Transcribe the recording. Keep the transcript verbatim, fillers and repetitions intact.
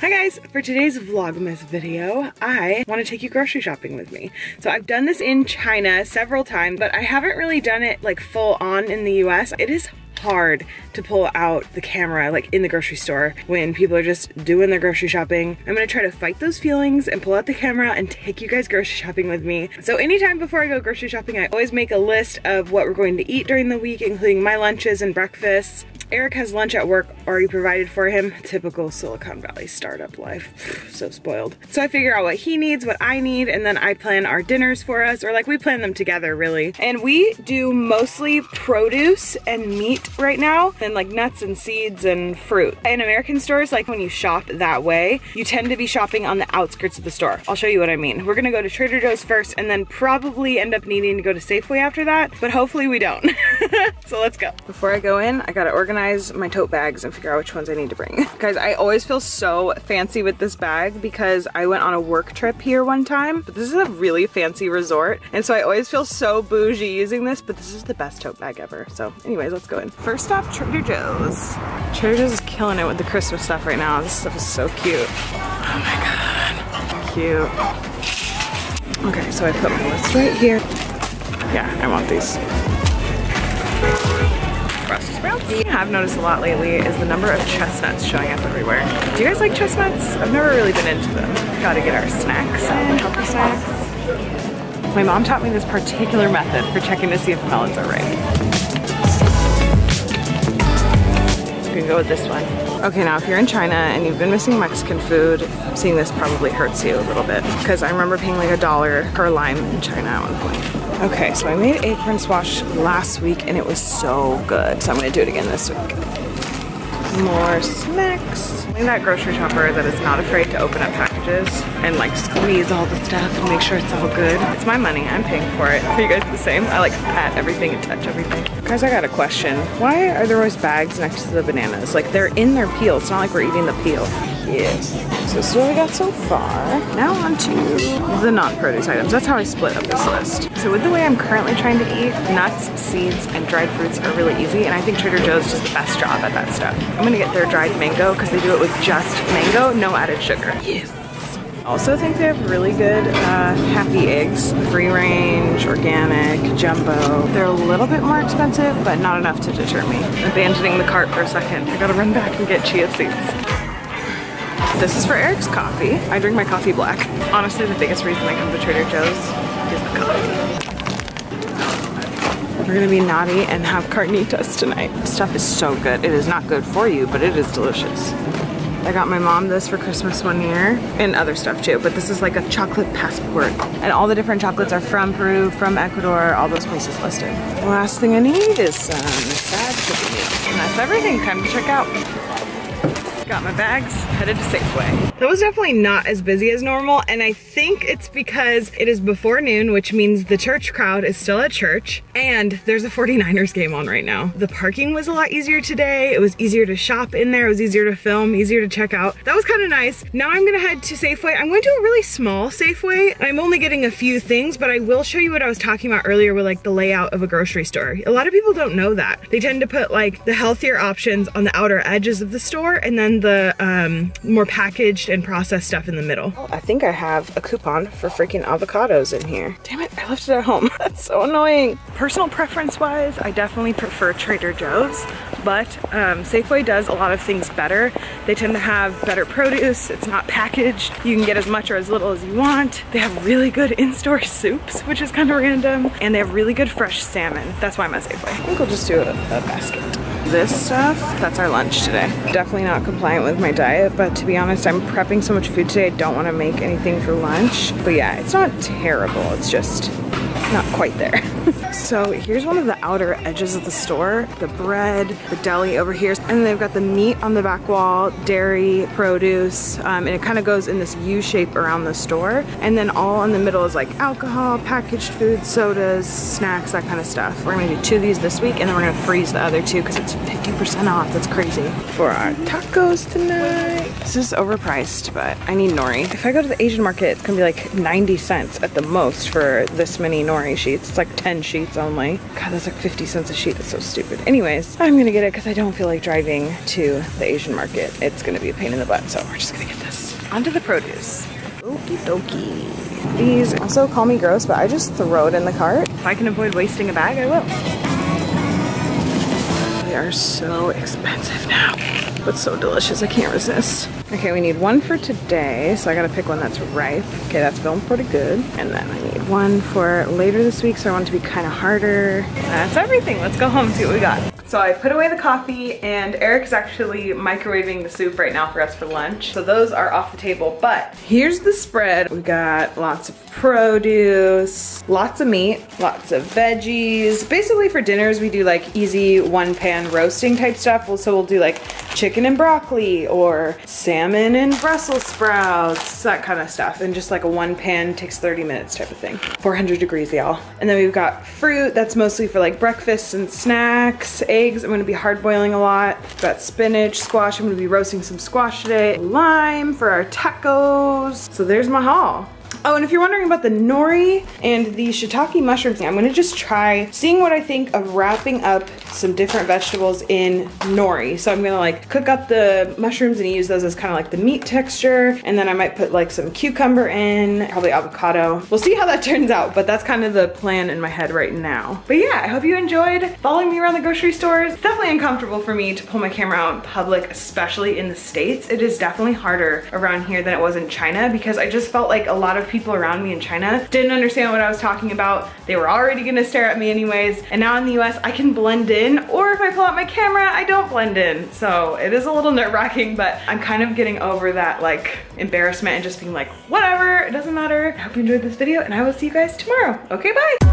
Hi guys, for today's Vlogmas video, I want to take you grocery shopping with me. So I've done this in China several times, but I haven't really done it like full on in the U S. It is hard to pull out the camera like in the grocery store when people are just doing their grocery shopping. I'm gonna try to fight those feelings and pull out the camera and take you guys grocery shopping with me. So anytime before I go grocery shopping, I always make a list of what we're going to eat during the week, including my lunches and breakfasts. Eric has lunch at work already provided for him. Typical Silicon Valley startup life, so spoiled. So I figure out what he needs, what I need, and then I plan our dinners for us, or like we plan them together really. And we do mostly produce and meat right now, and like nuts and seeds and fruit. In American stores, like when you shop that way, you tend to be shopping on the outskirts of the store. I'll show you what I mean. We're gonna go to Trader Joe's first and then probably end up needing to go to Safeway after that, but hopefully we don't. So let's go. Before I go in, I gotta organize my tote bags and figure out which ones I need to bring. Guys, I always feel so fancy with this bag because I went on a work trip here one time, but this is a really fancy resort, and so I always feel so bougie using this, but this is the best tote bag ever. So anyways, let's go in. First stop, Trader Joe's. Trader Joe's is killing it with the Christmas stuff right now. This stuff is so cute. Oh my god, cute. Okay, so I put my list right here. Yeah, I want these. Brussels sprouts. What I have noticed a lot lately is the number of chestnuts showing up everywhere. Do you guys like chestnuts? I've never really been into them. Gotta get our snacks in, healthy snacks. My mom taught me this particular method for checking to see if melons are ripe. You can go with this one. Okay, now if you're in China and you've been missing Mexican food, seeing this probably hurts you a little bit, because I remember paying like a dollar per lime in China at one point. Okay, so I made acorn squash last week and it was so good. So I'm gonna do it again this week. More snacks. I'm that grocery shopper that is not afraid to open up packages and like squeeze all the stuff and make sure it's all good. It's my money, I'm paying for it. Are you guys the same? I like to pat everything and touch everything. Guys, I got a question. Why are there always bags next to the bananas? Like they're in their peel, it's not like we're eating the peel. Yes. So this is what we got so far. Now on to the non-produce items. That's how I split up this list. So with the way I'm currently trying to eat, nuts, seeds, and dried fruits are really easy, and I think Trader Joe's does the best job at that stuff. I'm gonna get their dried mango because they do it with just mango, no added sugar. Yes. Also think they have really good uh, happy eggs, free range, organic, jumbo. They're a little bit more expensive, but not enough to deter me. Abandoning the cart for a second. I gotta run back and get chia seeds. This is for Eric's coffee. I drink my coffee black. Honestly, the biggest reason I come to Trader Joe's is the coffee. We're gonna be naughty and have carnitas tonight. This stuff is so good. It is not good for you, but it is delicious. I got my mom this for Christmas one year and other stuff too, but this is like a chocolate passport. And all the different chocolates are from Peru, from Ecuador, all those places listed. The last thing I need is some sad cookies. And that's everything. Time to check out. Got my bags, headed to Safeway. That was definitely not as busy as normal, and I think it's because it is before noon, which means the church crowd is still at church, and there's a forty-niners game on right now. The parking was a lot easier today. It was easier to shop in there. It was easier to film, easier to check out. That was kind of nice. Now I'm gonna head to Safeway. I'm going to a really small Safeway. I'm only getting a few things, but I will show you what I was talking about earlier with like the layout of a grocery store. A lot of people don't know that. They tend to put like the healthier options on the outer edges of the store, and then the um, more packaged and processed stuff in the middle. Oh, I think I have a coupon for freaking avocados in here. Damn it, I left it at home. That's so annoying. Personal preference wise, I definitely prefer Trader Joe's, but um, Safeway does a lot of things better. They tend to have better produce. It's not packaged. You can get as much or as little as you want. They have really good in-store soups, which is kind of random. And they have really good fresh salmon. That's why I'm at Safeway. I think we'll just do a, a basket. This stuff, that's our lunch today. Definitely not complete with my diet, but to be honest, I'm prepping so much food today, I don't want to make anything for lunch. But yeah, it's not terrible, it's just not quite there. So here's one of the outer edges of the store. The bread, the deli over here, and then they've got the meat on the back wall, dairy, produce, um, and it kind of goes in this U shape around the store. And then all in the middle is like alcohol, packaged food, sodas, snacks, that kind of stuff. We're gonna do two of these this week, and then we're gonna freeze the other two because it's fifty percent off. That's crazy. For our tacos tonight. This is overpriced, but I need nori. If I go to the Asian market, it's gonna be like ninety cents at the most for this many nori sheets. It's like ten sheets only. God, that's like fifty cents a sheet. That's so stupid. Anyways, I'm gonna get it because I don't feel like driving to the Asian market. It's gonna be a pain in the butt, so we're just gonna get this. Onto the produce. Okie dokie. These also call me gross, but I just throw it in the cart. If I can avoid wasting a bag, I will. They are so expensive now, but so delicious, I can't resist. Okay, we need one for today, so I gotta pick one that's ripe. Okay, that's feeling pretty good. And then I need one for later this week, so I want it to be kind of harder. That's everything. Let's go home and see what we got. So I put away the coffee, and Eric's actually microwaving the soup right now for us for lunch. So those are off the table, but here's the spread. We got lots of produce, lots of meat, lots of veggies. Basically for dinners, we do like easy one-pan roasting type stuff. So we'll do like chicken and broccoli or salmon. Salmon and Brussels sprouts, that kind of stuff. And just like a one pan takes thirty minutes type of thing. four hundred degrees, y'all. And then we've got fruit, that's mostly for like breakfasts and snacks. Eggs, I'm gonna be hard boiling a lot. We've got spinach, squash, I'm gonna be roasting some squash today. Lime for our tacos. So there's my haul. Oh, and if you're wondering about the nori and the shiitake mushrooms, I'm gonna just try seeing what I think of wrapping up some different vegetables in nori. So I'm gonna like cook up the mushrooms and use those as kind of like the meat texture. And then I might put like some cucumber in, probably avocado. We'll see how that turns out, but that's kind of the plan in my head right now. But yeah, I hope you enjoyed following me around the grocery stores. It's definitely uncomfortable for me to pull my camera out in public, especially in the States. It is definitely harder around here than it was in China because I just felt like a lot of people around me in China didn't understand what I was talking about. They were already gonna stare at me anyways. And now in the U S, I can blend in, or if I pull out my camera, I don't blend in. So it is a little nerve-wracking, but I'm kind of getting over that like embarrassment and just being like, whatever, it doesn't matter. I hope you enjoyed this video and I will see you guys tomorrow. Okay, bye.